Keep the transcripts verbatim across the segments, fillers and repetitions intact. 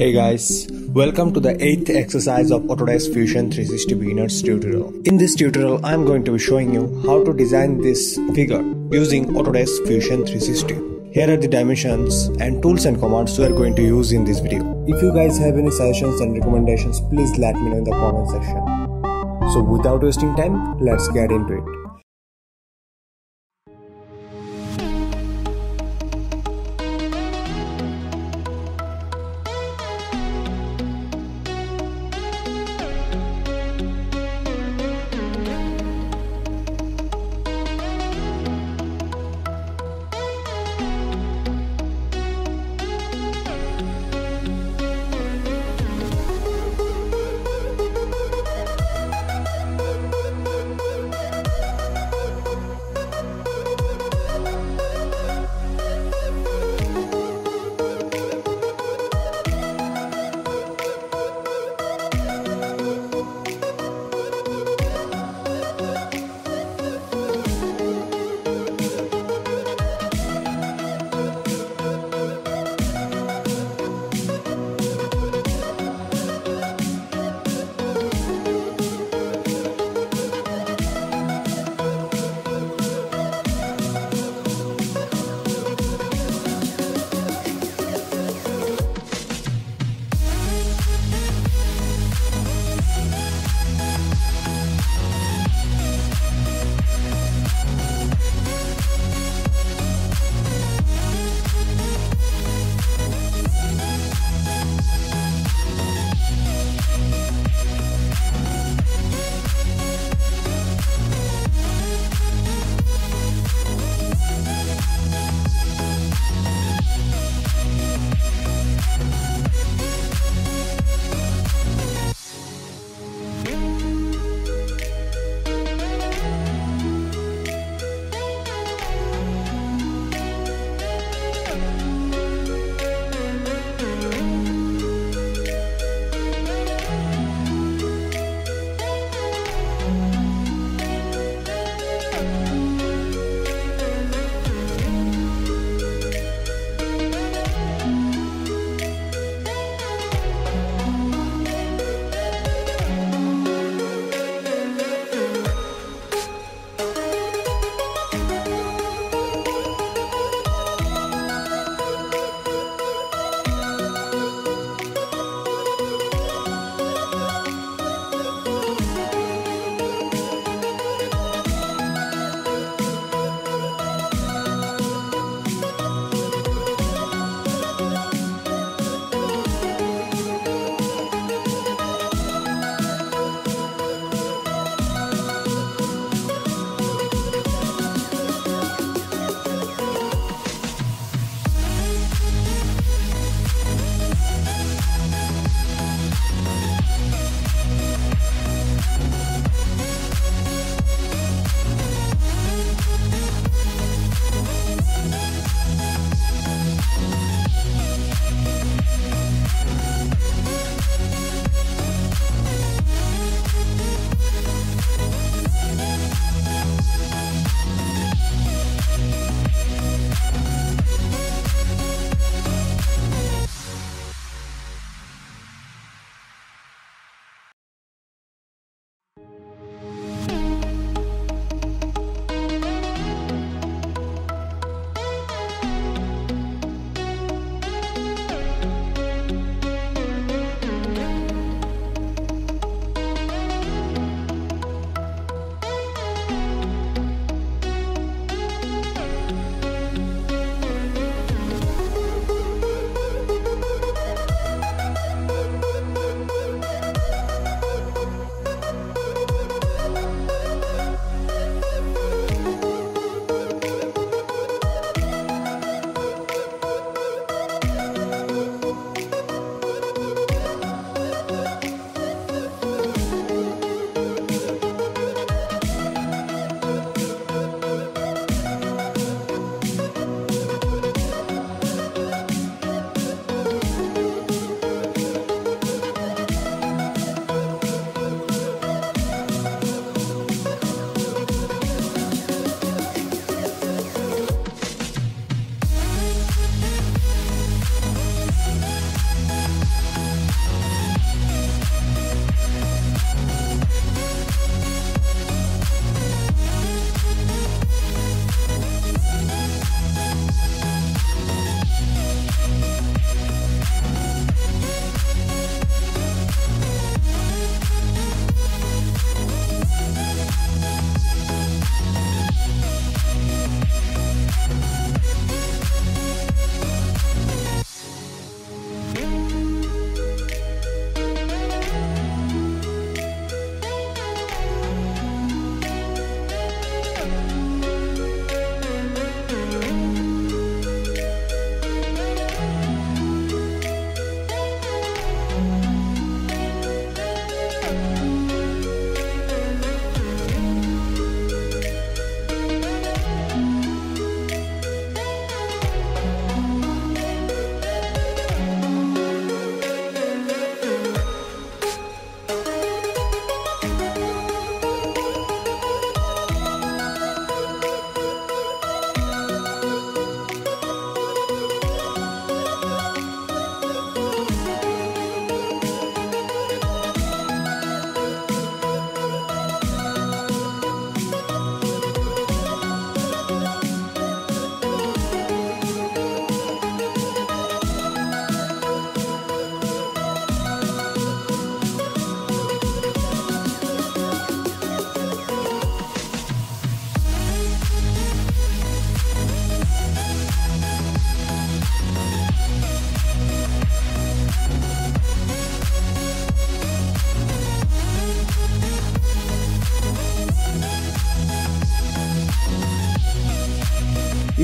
Hey guys, welcome to the eighth exercise of Autodesk Fusion three sixty beginners tutorial. In this tutorial, I am going to be showing you how to design this figure using Autodesk Fusion three sixty. Here are the dimensions and tools and commands we are going to use in this video. If you guys have any suggestions and recommendations, please let me know in the comment section. So without wasting time, let's get into it.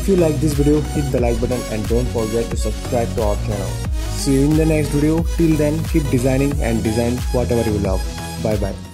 If you like this video, hit the like button and don't forget to subscribe to our channel. See you in the next video. Till then, keep designing and design whatever you love. Bye bye.